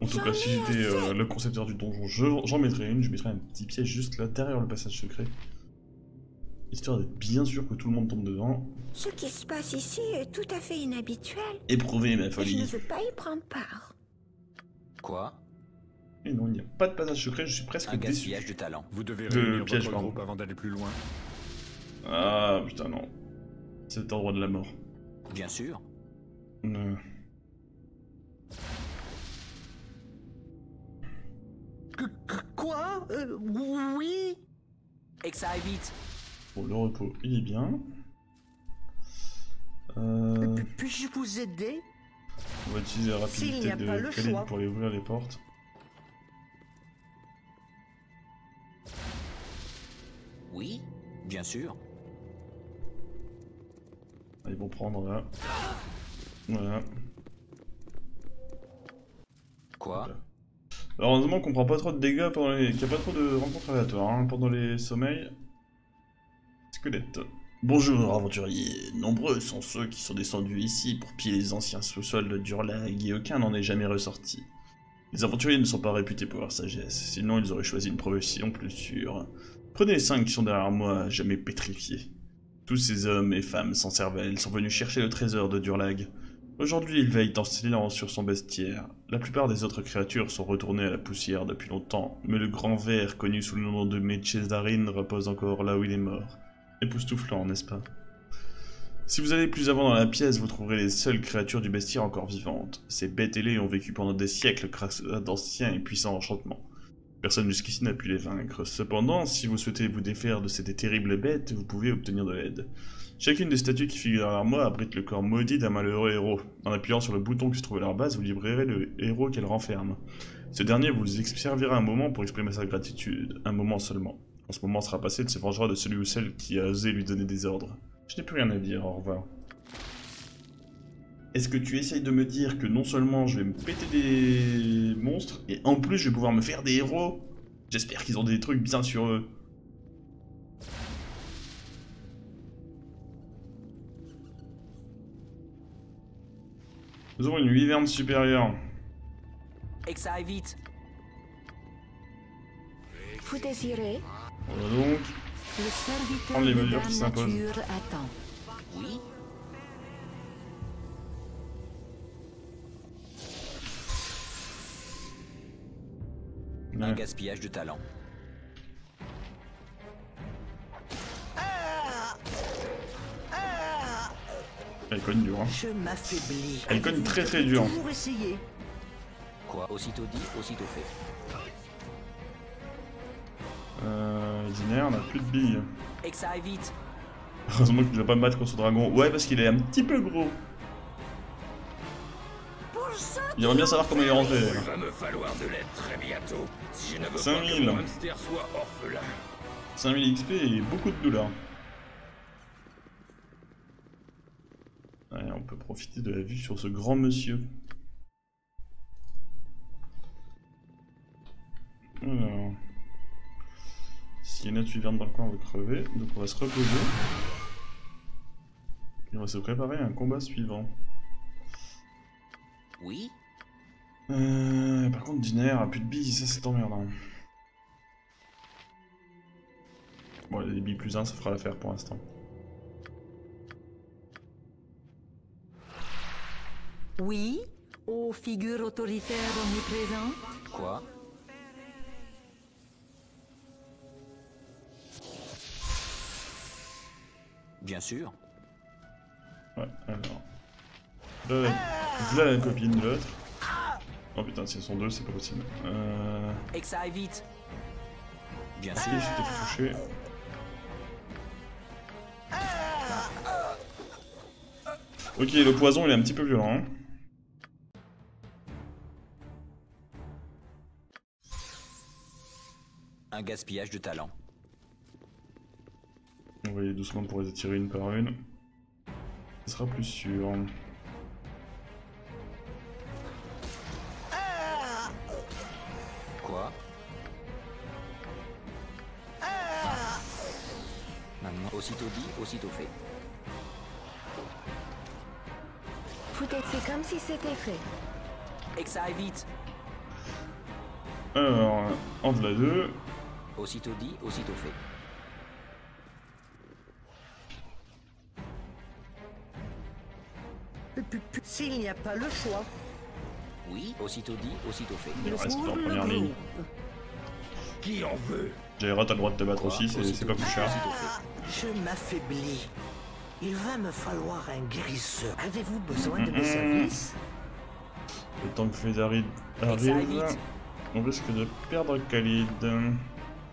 En tout cas, si j'étais le concepteur du donjon, j'en mettrais une. Je mettrais un petit piège juste là, derrière le passage secret. Histoire d'être bien sûr que tout le monde tombe devant. Ce qui se passe ici est tout à fait inhabituel. Éprouvez ma folie. Je ne veux pas y prendre part. Quoi? Et non, il n'y a pas de passage secret, je suis presque un déçu. De talent. Vous devez réunir votre groupe avant d'aller plus loin. Ah putain non. Cet endroit de la mort. Bien sûr. Non. Quoi? Oui. Et que ça aille vite. Bon, le repos, il est bien. Puis-je vous aider? On va utiliser la rapidité de Khalid pour aller ouvrir les portes. Oui, bien sûr. Ils vont prendre là. Voilà. Quoi? Alors, heureusement qu'on prend pas trop de dégâts pendant les. Qu'il n'y a pas trop de rencontres aléatoires hein, pendant les sommeils. Squelette. Bonjour aventuriers, nombreux sont ceux qui sont descendus ici pour piller les anciens sous-sols de Durlag et aucun n'en est jamais ressorti. Les aventuriers ne sont pas réputés pour leur sagesse, sinon ils auraient choisi une profession plus sûre. Prenez les 5 qui sont derrière moi, jamais pétrifiés. Tous ces hommes et femmes sans cervelle sont venus chercher le trésor de Durlag. Aujourd'hui ils veillent en silence sur son bestiaire. La plupart des autres créatures sont retournées à la poussière depuis longtemps, mais le grand ver connu sous le nom de Méchezarine repose encore là où il est mort. Époustouflant, n'est-ce pas? Si vous allez plus avant dans la pièce, vous trouverez les seules créatures du bestiaire encore vivantes. Ces bêtes ailées ont vécu pendant des siècles grâce à d'anciens et puissants enchantements. Personne jusqu'ici n'a pu les vaincre. Cependant, si vous souhaitez vous défaire de ces terribles bêtes, vous pouvez obtenir de l'aide. Chacune des statues qui figurent derrière moi abrite le corps maudit d'un malheureux héros. En appuyant sur le bouton qui se trouve à leur base, vous libérerez le héros qu'elle renferme. Ce dernier vous servira un moment pour exprimer sa gratitude, un moment seulement. En ce moment sera passé de se vengera de celui ou celle qui a osé lui donner des ordres. Je n'ai plus rien à dire, au revoir. Est-ce que tu essayes de me dire que non seulement je vais me péter des monstres, et en plus je vais pouvoir me faire des héros? J'espère qu'ils ont des trucs bien sur eux. Nous avons une wyvern supérieure. Et que ça aille vite. Vous désirez? On va donc prendre les mesures qui s'imposent. Oui. Ouais. Un gaspillage de talent. Elle cogne dur. Hein. Je m'affaiblis. Elle cogne très très dur. Quoi? Aussitôt dit, aussitôt fait. Dynaheir, on a plus de billes. Et que ça aille vite. Heureusement qu'il ne doit pas me battre contre son dragon. Ouais, parce qu'il est un petit peu gros. Il aimerait bien savoir comment il est rentré. Il va me falloir de l'aide très bientôt. Si je ne veux 5000. Pas que mon hamster soit orphelin. 5000 XP et beaucoup de douleurs. Allez, on peut profiter de la vue sur ce grand monsieur. Alors. S'il y en a qui viennent dans le coin, on va crever, donc on va se reposer. Et on va se préparer à un combat suivant. Oui. Par contre, Dynaheir a plus de billes, ça c'est emmerdant. Bon, les billes plus 1, ça fera l'affaire pour l'instant. Oui, aux figures autoritaires omniprésentes. Quoi? Bien sûr. Ouais, alors. Là, la copine de l'autre. Oh putain, si elles sont deux, c'est pas possible. Et que ça aille vite. Bien sûr. Si, j'étais touché. Ok, le poison, il est un petit peu violent. Hein. Un gaspillage de talent. On va y aller doucement pour les attirer une par une. Ce sera plus sûr. Quoi? Maintenant, aussitôt dit, aussitôt fait. Peut-être c'est comme si c'était fait. Et que ça aille vite. Alors, entre la deux. Aussitôt dit, aussitôt fait. S'il n'y a pas le choix. Oui, aussitôt dit, aussitôt fait. Il reste en première ligne. Qui en veut? Jaira, t'as le droit de te battre aussi, c'est pas plus cher. Je m'affaiblis. Il va me falloir un guérisseur. Avez-vous besoin de mes services? Le temps que Fléau arrive, on risque de perdre Khalid. Oui,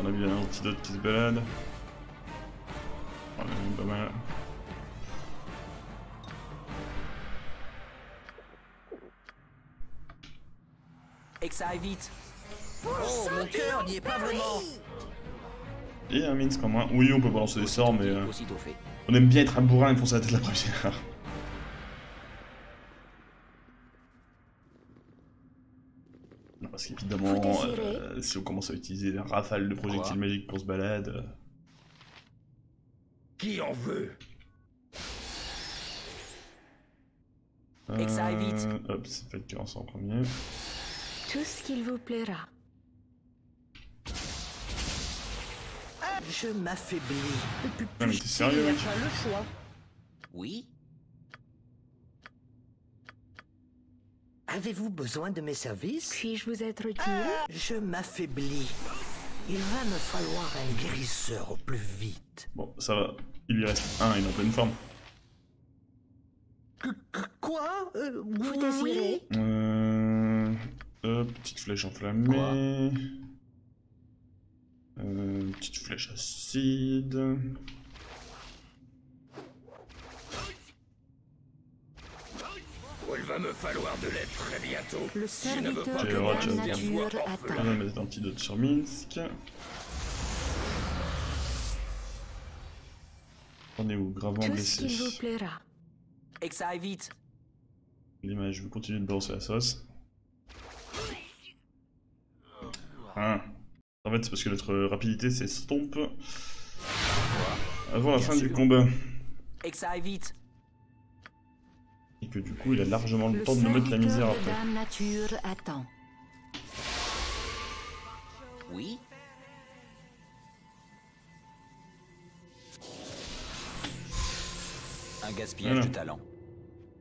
On a bien un antidote qui se balade. On est même pas mal. Et que ça aille vite. Oh, mon cœur n'y est pas vraiment. Et un Minsc en moins. Oui, on peut balancer des sorts, mais on aime bien être un bourrin et foncer la tête la première. Non, parce qu'évidemment, si on commence à utiliser des rafales de projectiles magiques pour se balade... Qui en veut? Et que ça aille vite. Hop, c'est fait que en premier. Tout ce qu'il vous plaira. Je m'affaiblis. Non mais t'es sérieux? Il n'y a pas le choix. Oui. Avez-vous besoin de mes services? Puis-je vous être utile? Je m'affaiblis. Il va me falloir un guérisseur au plus vite. Bon, ça va. Il lui reste un, il est en pleine forme. Quoi? Vous désirez? Petite flèche enflammée. Petite flèche acide. Il va me falloir de l'aide très bientôt. Le serviteur de la nature atteint. On va mettre un antidote sur Minsc. On est où? Gravement blessé. Et que ça aille vite. L'image, je vais continuer de balancer la sauce. Ah. En fait, c'est parce que notre rapidité s'estompe avant la fin du combat. Et que ça aille vite. Et que du coup, il a largement le temps de nous mettre la misère après. Oui. Un gaspillage de talent.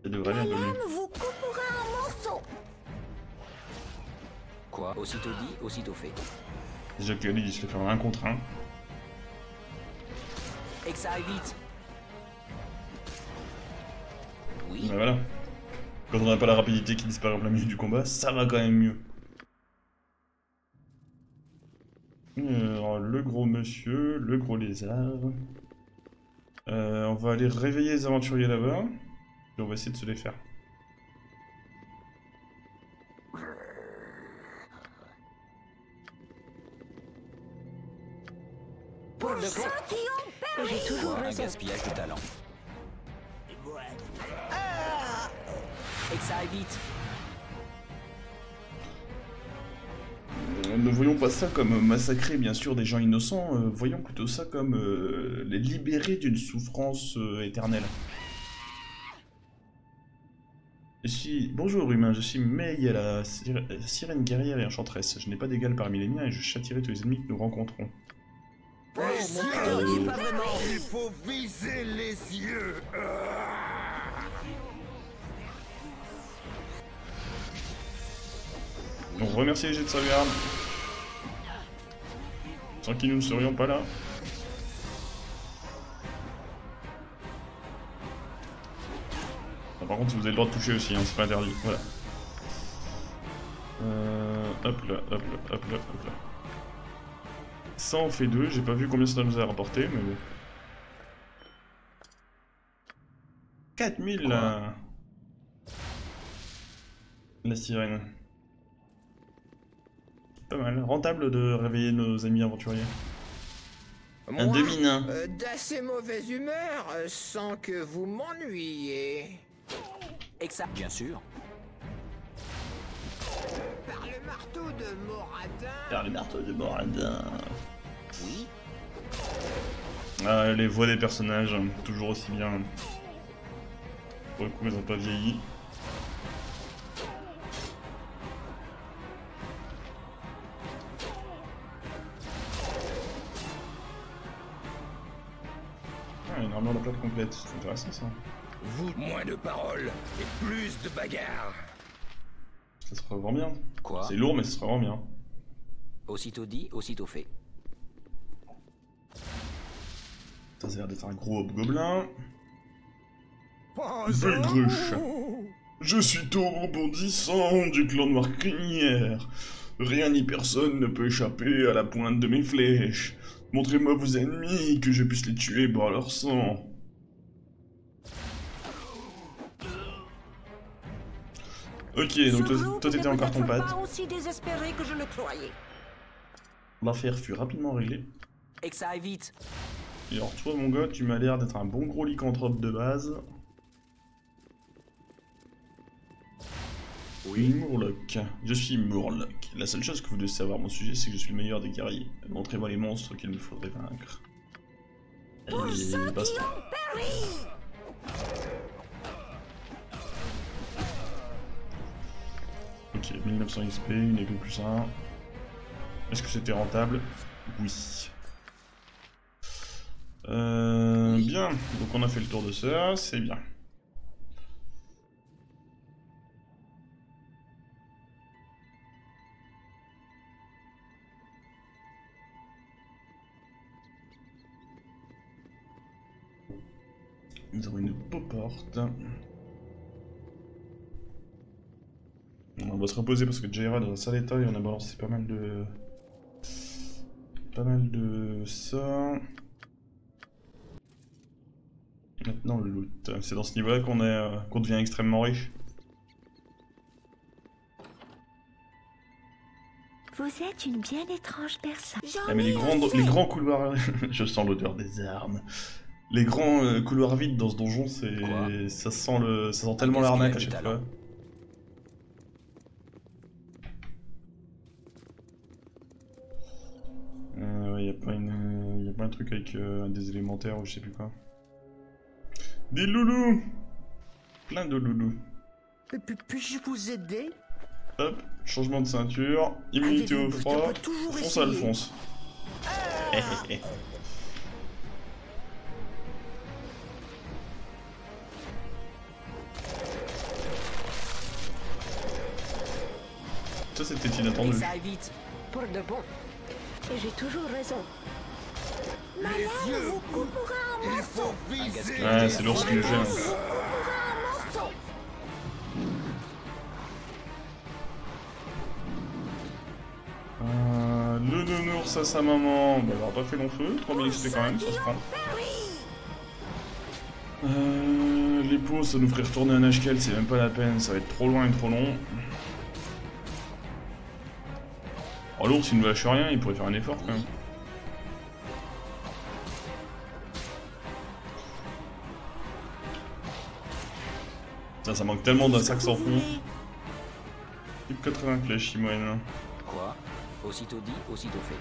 Ça devrait bien donner. Vous couperez en morceaux. Quoi, aussitôt dit, aussitôt fait. Déjà que Khalid, il se fait faire un contre un. Et que ça aille vite. Oui. Ben voilà. Quand on n'a pas la rapidité qui disparaît en plein milieu du combat, ça va quand même mieux. Alors, le gros monsieur, le gros lézard. On va aller réveiller les aventuriers là-bas. Et on va essayer de se les faire. J'ai toujours un gaspillage de talent. Et que ça aille vite. Ne voyons pas ça comme massacrer bien sûr des gens innocents, voyons plutôt ça comme les libérer d'une souffrance éternelle. Bonjour humain, je suis Mei, la sirène guerrière et enchanteresse. Je n'ai pas d'égal parmi les miens et je châtirai tous les ennemis que nous rencontrons. Oh, mon Dieu, il faut viser les yeux. On remercie les jets de sauvegarde. Sans qui nous ne serions pas là. Ah, par contre, vous avez le droit de toucher aussi, hein, c'est pas interdit. Voilà. Hop là, hop là, hop là, hop là. Ça en fait deux, j'ai pas vu combien ça nous a rapporté, mais bon. 4000 là. La sirène. Pas mal, rentable de réveiller nos amis aventuriers. Un demi-nain. D'assez mauvaise humeur, sans que vous m'ennuyiez. Exact, bien sûr. Parle marteau de Moradin. Par le marteau de Moradin. Oui. Ah, les voix des personnages, toujours aussi bien. Pour le coup, ils n'ont pas vieilli. Ah, une armure de plate complète, c'est intéressant ça. Vous, moins de paroles et plus de bagarres. Ça se revend bien. Quoi? C'est lourd, mais ça se revend bien. Aussitôt dit, aussitôt fait. Ça a l'air d'être un gros hobgoblin. Vulgruche. Je suis tout rebondissant du clan noir crinière. Rien ni personne ne peut échapper à la pointe de mes flèches. Montrez-moi vos ennemis, que je puisse les tuer par leur sang. Ok, donc toi t'étais en carton-pâte. L'affaire fut rapidement réglée. Et que ça aille vite. Et alors toi mon gars, tu m'as l'air d'être un bon gros lycanthrope de base. Oui. Murloc. Je suis Murloc. La seule chose que vous devez savoir à mon sujet, c'est que je suis le meilleur des guerriers. Montrez-moi les monstres qu'il me faudrait vaincre. Pour ceux qui ont péri. Ok, 1900 XP, une épée plus 1. Est-ce que c'était rentable? Oui. Bien, donc on a fait le tour de ça, c'est bien. Nous avons une beau porte. On va se reposer parce que Jaira est dans un sale état et on a balancé pas mal de... ça. Maintenant le loot. C'est dans ce niveau-là qu'on devient extrêmement riche. Vous êtes une bien étrange personne. Ah, mais les grands couloirs... Je sens l'odeur des armes. Les grands couloirs vides dans ce donjon, c'est... ça sent tellement l'arnaque à chaque fois. Ouais, y a pas un truc avec des élémentaires ou je sais plus quoi. Des loulous! Plein de loulous. Puis-je vous aider? Hop, changement de ceinture, immunité au froid, fonce Alphonse. Ah ça c'était inattendu. Mais ça aille vite, pour de bon. Et j'ai toujours raison. Ouais, c'est lourd ce que j'ai. Le nounours à sa maman. Bah, elle aura pas fait long feu. 3000 XP quand même, ça se prend. Les pots, ça nous ferait retourner un HKL, c'est même pas la peine. Ça va être trop loin et trop long. Oh, l'ours, il ne lâche rien, il pourrait faire un effort quand même. Ça manque tellement d'un sac sans fond. Type 80 flèches, Imoen. Quoi? Aussitôt dit, aussitôt fait.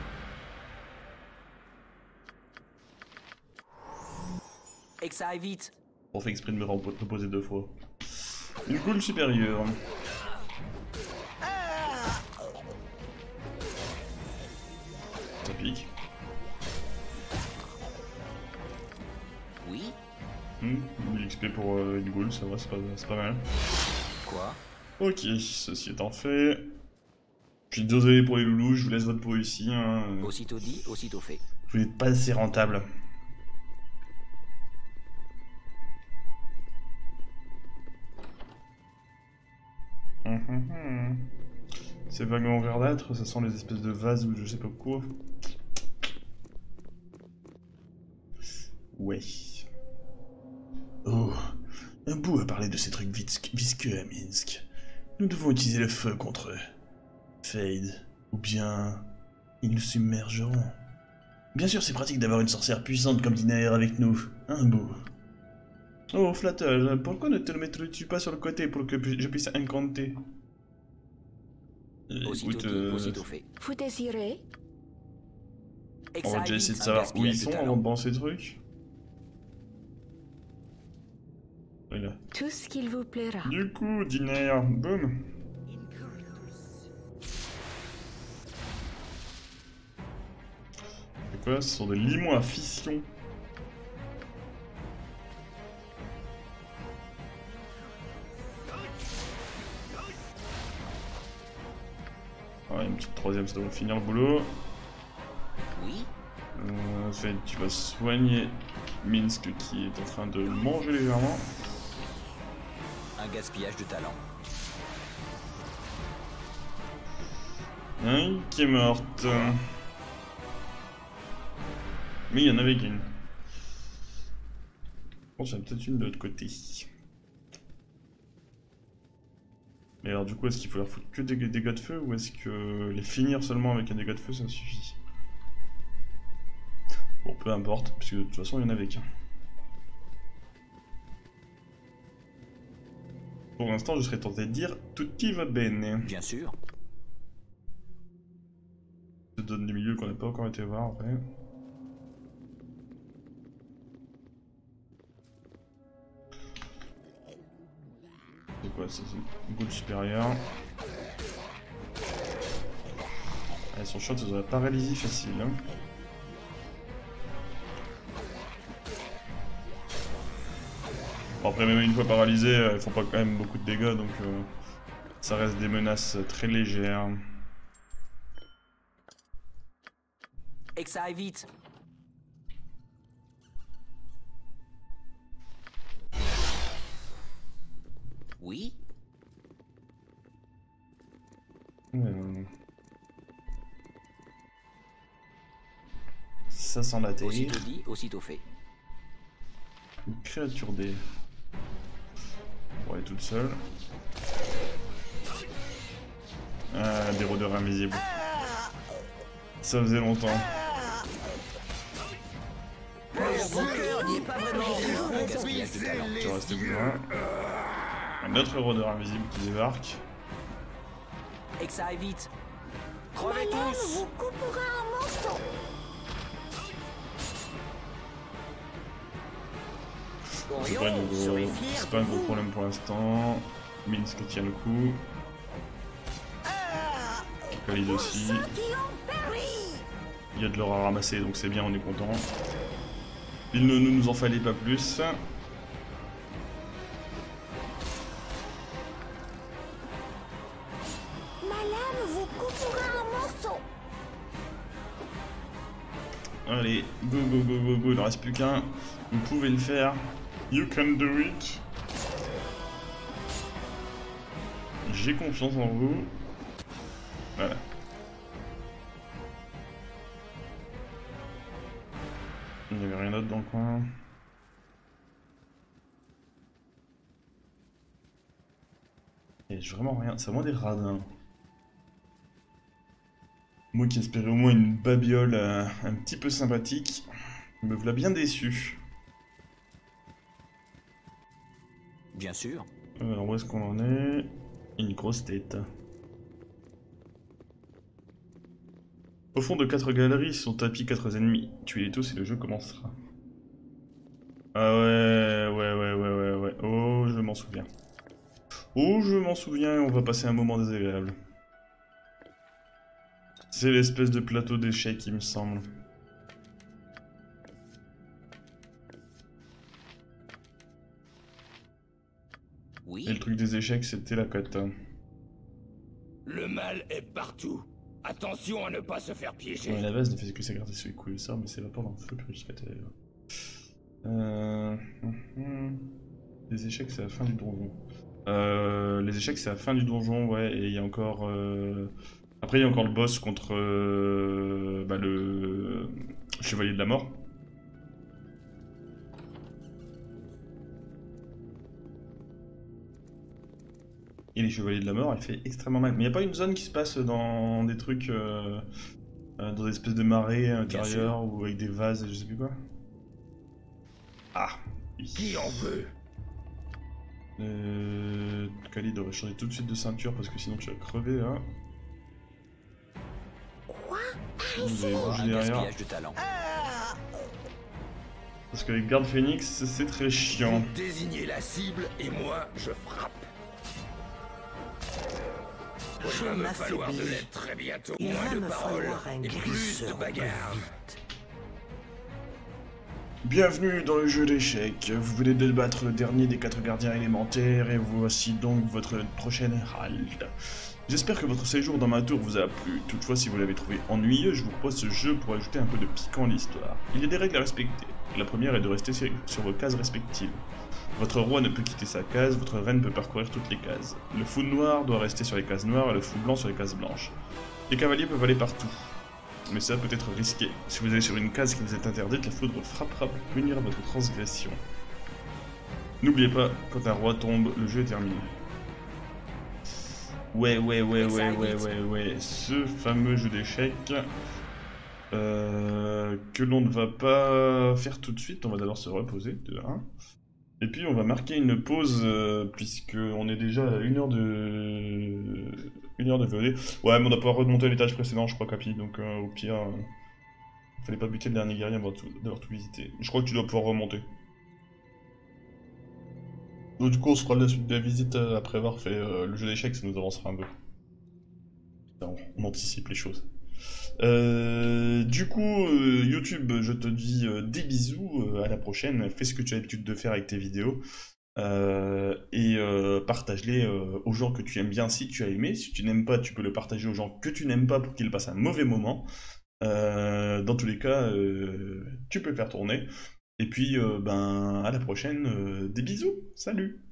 Et que ça aille vite. On fait exprès de me reposer deux fois. Une coule supérieure. Ça pique. Oui. 1000 XP pour une goule, ça va, c'est pas mal. Quoi? Ok, ceci étant fait. Je suis désolé pour les loulous, je vous laisse votre peau ici. Hein. Aussitôt dit, aussitôt fait. Vous n'êtes pas assez rentable. C'est vaguement verdâtre, ça sent les espèces de vases ou je sais pas quoi. Ouais. Oh, un bout à parler de ces trucs visqueux à Minsc. Nous devons utiliser le feu contre eux. Fade, ou bien... ils nous submergeront. Bien sûr, c'est pratique d'avoir une sorcière puissante comme Dynaheir avec nous. Un bout. Oh, flatteur, pourquoi ne te le mettrais-tu pas sur le côté pour que je puisse incanter? Aussitôt dit, aussitôt fait. Vous désirez? On va déjà essayer de savoir où ils sont avant de penser le truc. Voilà. Tout ce qu'il vous plaira. Du coup, Dynaheir, boum. C'est quoi? Ce sont des limons à fission. Ouais, une petite troisième, ça doit finir le boulot. Oui. En fait, tu vas soigner Minsc qui est en train de manger légèrement. Un gaspillage de talent. Hein, qui est morte. Mais il y en avait qu'une. Bon, c'est peut-être une de l'autre côté. Mais alors du coup, est-ce qu'il faut leur foutre que des dégâts de feu ou est-ce que les finir seulement avec un dégât de feu, ça suffit? Bon, peu importe, puisque de toute façon, il y en avait qu'un. Pour l'instant, je serais tenté de dire « Tutti va bene ». Bien sûr. Ça donne des milieux qu'on n'a pas encore été voir, en fait. C'est quoi ça? C'est une goutte supérieure. Allez, son shot, ça doit être paralysie facile. Hein. Bon, après, même une fois paralysés, ils font pas quand même beaucoup de dégâts, donc ça reste des menaces très légères. Et que ça aille vite. Oui. Ça sent la terre. Aussitôt dit, aussitôt fait. Une créature des... Elle est toute seule. Ah, des rôdeurs invisibles. Ça faisait longtemps. Tu restes plus loin. Un autre rôdeur invisible qui débarque. Et que ça aille vite. Crevez tous. C'est pas, un gros problème pour l'instant. Minsc tient le coup. Khalid aussi. Il y a de l'or à ramasser, donc c'est bien, on est content. Il ne nous en fallait pas plus. Allez, go go go go go, il ne reste plus qu'un. Vous pouvez le faire. You can do it. J'ai confiance en vous. Voilà. Il n'y avait rien d'autre dans le coin. Et j'ai vraiment rien. C'est vraiment des radins. Moi qui espérais au moins une babiole un petit peu sympathique, me voilà bien déçu. Bien sûr. Alors où est-ce qu'on en est? Une grosse tête. Au fond de 4 galeries sont tapis 4 ennemis. Tuez-les tous et le jeu commencera. Ah ouais. Oh, je m'en souviens. Oh, je m'en souviens et on va passer un moment désagréable. C'est l'espèce de plateau d'échecs, il me semble. Oui. Et le truc des échecs, c'était la cote. Le mal est partout. Attention à ne pas se faire piéger. Ouais, à la base, ne faisait que s'écarter sur les couilles, ça, mais c'est pas dans le feu plus qu'elle. Les échecs, c'est la fin du donjon. Les échecs, c'est la fin du donjon, ouais. Et il y a encore. Après, il y a encore le boss contre le chevalier de la mort. Et les chevaliers de la mort, elle fait extrêmement mal. Mais il n'y a pas une zone qui se passe dans des trucs, dans des espèces de marais intérieures ou avec des vases, je sais plus quoi. Ah, qui en veut? Khalid devrait changer tout de suite de ceinture parce que sinon tu vas crever là. Un gaspillage de talent. Parce que les gardes phoenix, c'est très chiant. Désignez la cible et moi je frappe. Il va me falloir de l'aide très bientôt. Moins de paroles et plus de bagarres. Bienvenue dans le jeu d'échecs. Vous venez de battre le dernier des 4 gardiens élémentaires et voici donc votre prochaine halde. J'espère que votre séjour dans ma tour vous a plu. Toutefois, si vous l'avez trouvé ennuyeux, je vous propose ce jeu pour ajouter un peu de piquant à l'histoire. Il y a des règles à respecter. La première est de rester sur vos cases respectives. Votre roi ne peut quitter sa case, votre reine peut parcourir toutes les cases. Le fou noir doit rester sur les cases noires et le fou blanc sur les cases blanches. Les cavaliers peuvent aller partout. Mais ça peut être risqué. Si vous allez sur une case qui vous est interdite, la foudre frappera pour punir votre transgression. N'oubliez pas, quand un roi tombe, le jeu est terminé. Ouais, ce fameux jeu d'échecs que l'on ne va pas faire tout de suite, on va d'abord se reposer de 1. Et puis on va marquer une pause puisque on est déjà à une heure de VOD. Ouais, mais on doit pouvoir remonter à l'étage précédent, je crois, Capi, donc au pire, fallait pas buter le dernier guerrier avant d'avoir tout visité. Je crois que tu dois pouvoir remonter. Donc du coup on se fera la suite de la visite après avoir fait le jeu d'échecs, ça nous avancera un peu. On anticipe les choses. Du coup YouTube, je te dis des bisous, à la prochaine, fais ce que tu as l'habitude de faire avec tes vidéos. Et partage-les aux gens que tu aimes bien si tu as aimé. Si tu n'aimes pas, tu peux le partager aux gens que tu n'aimes pas pour qu'ils passent un mauvais moment. Dans tous les cas, tu peux faire tourner. Et puis, ben, à la prochaine, des bisous, salut!